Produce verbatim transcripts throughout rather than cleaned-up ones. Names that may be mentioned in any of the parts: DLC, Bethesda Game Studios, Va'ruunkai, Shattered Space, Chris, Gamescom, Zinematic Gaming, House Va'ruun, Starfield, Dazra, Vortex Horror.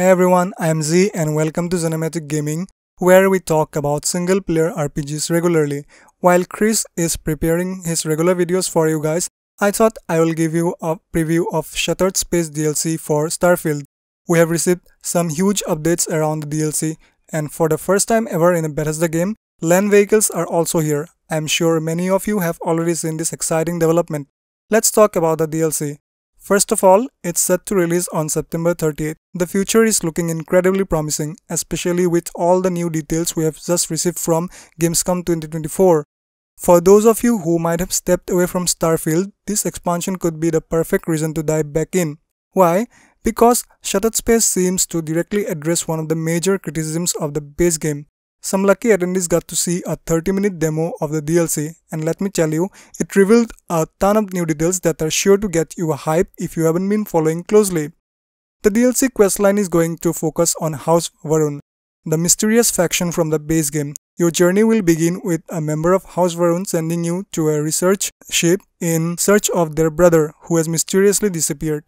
Hey everyone, I'm Z and welcome to Zinematic Gaming, where we talk about single player R P Gs regularly. While Chris is preparing his regular videos for you guys, I thought I will give you a preview of Shattered Space D L C for Starfield. We have received some huge updates around the D L C, and for the first time ever in a Bethesda game, land vehicles are also here. I'm sure many of you have already seen this exciting development. Let's talk about the D L C. First of all, it's set to release on September thirtieth. The future is looking incredibly promising, especially with all the new details we have just received from Gamescom twenty twenty-four. For those of you who might have stepped away from Starfield, this expansion could be the perfect reason to dive back in. Why? Because Shattered Space seems to directly address one of the major criticisms of the base game. Some lucky attendees got to see a thirty minute demo of the D L C, and let me tell you, it revealed a ton of new details that are sure to get you a hype if you haven't been following closely. The D L C questline is going to focus on House Va'ruun, the mysterious faction from the base game. Your journey will begin with a member of House Va'ruun sending you to a research ship in search of their brother, who has mysteriously disappeared.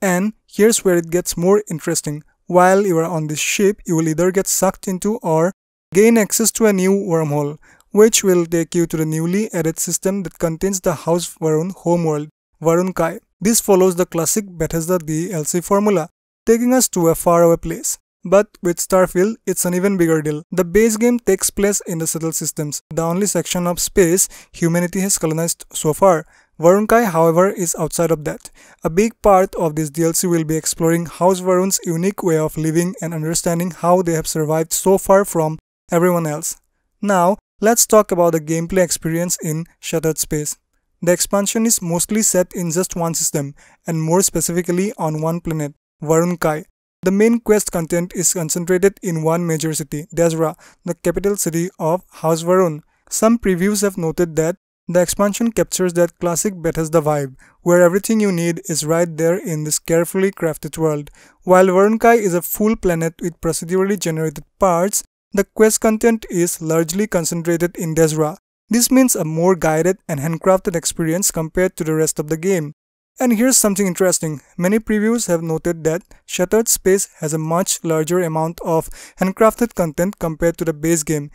And here's where it gets more interesting. While you are on this ship, you will either get sucked into or gain access to a new wormhole, which will take you to the newly added system that contains the House Va'ruun homeworld, Va'ruunkai. This follows the classic Bethesda D L C formula, taking us to a faraway place. But with Starfield, it's an even bigger deal. The base game takes place in the Settled Systems, the only section of space humanity has colonized so far. Va'ruunkai, however, is outside of that. A big part of this D L C will be exploring House Va'ruun's unique way of living and understanding how they have survived so far from everyone else. Now, let's talk about the gameplay experience in Shattered Space. The expansion is mostly set in just one system, and more specifically on one planet, Va'ruunkai. The main quest content is concentrated in one major city, Dazra, the capital city of House Va'ruun. Some previews have noted that the expansion captures that classic Bethesda vibe, where everything you need is right there in this carefully crafted world. While Va'ruunkai is a full planet with procedurally generated parts, the quest content is largely concentrated in Dazra. This means a more guided and handcrafted experience compared to the rest of the game. And here's something interesting. Many previews have noted that Shattered Space has a much larger amount of handcrafted content compared to the base game.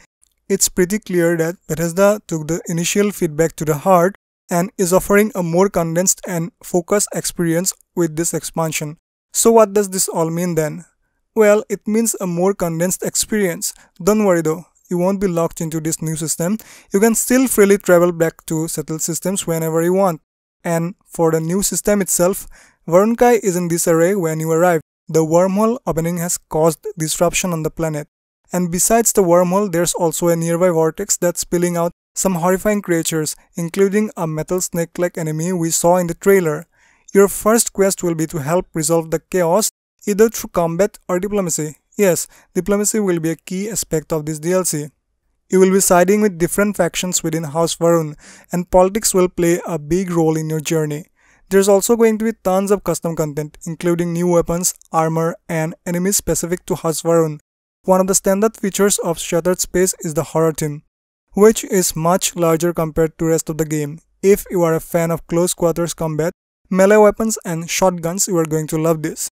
It's pretty clear that Bethesda took the initial feedback to the heart and is offering a more condensed and focused experience with this expansion. So what does this all mean then? Well, it means a more condensed experience. Don't worry though, you won't be locked into this new system. You can still freely travel back to Settled Systems whenever you want. And for the new system itself, Va'ruunkai is in disarray when you arrive. The wormhole opening has caused disruption on the planet. And besides the wormhole, there's also a nearby vortex that's spilling out some horrifying creatures, including a metal snake-like enemy we saw in the trailer. Your first quest will be to help resolve the chaos, either through combat or diplomacy. Yes, diplomacy will be a key aspect of this D L C. You will be siding with different factions within House Va'ruun, and politics will play a big role in your journey. There's also going to be tons of custom content, including new weapons, armor, and enemies specific to House Va'ruun. One of the standout features of Shattered Space is the horror theme, which is much larger compared to the rest of the game. If you are a fan of close quarters combat, melee weapons, and shotguns, you are going to love this.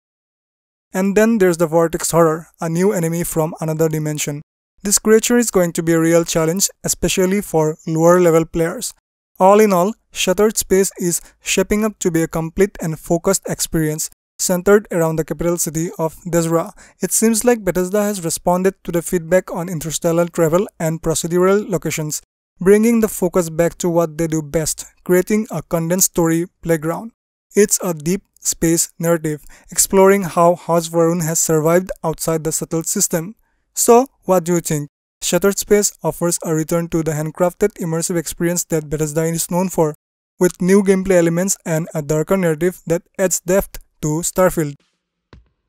And then there's the Vortex Horror, a new enemy from another dimension. This creature is going to be a real challenge, especially for lower level players. All in all, Shattered Space is shaping up to be a complete and focused experience, centered around the capital city of Dazra. It seems like Bethesda has responded to the feedback on interstellar travel and procedural locations, bringing the focus back to what they do best, creating a condensed story playground. It's a deep space narrative, exploring how House Va'ruun has survived outside the Settled System. So, what do you think? Shattered Space offers a return to the handcrafted immersive experience that Bethesda is known for, with new gameplay elements and a darker narrative that adds depth to Starfield.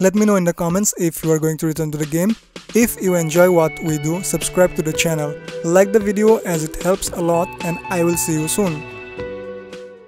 Let me know in the comments if you are going to return to the game. If you enjoy what we do, subscribe to the channel, like the video as it helps a lot, and I will see you soon.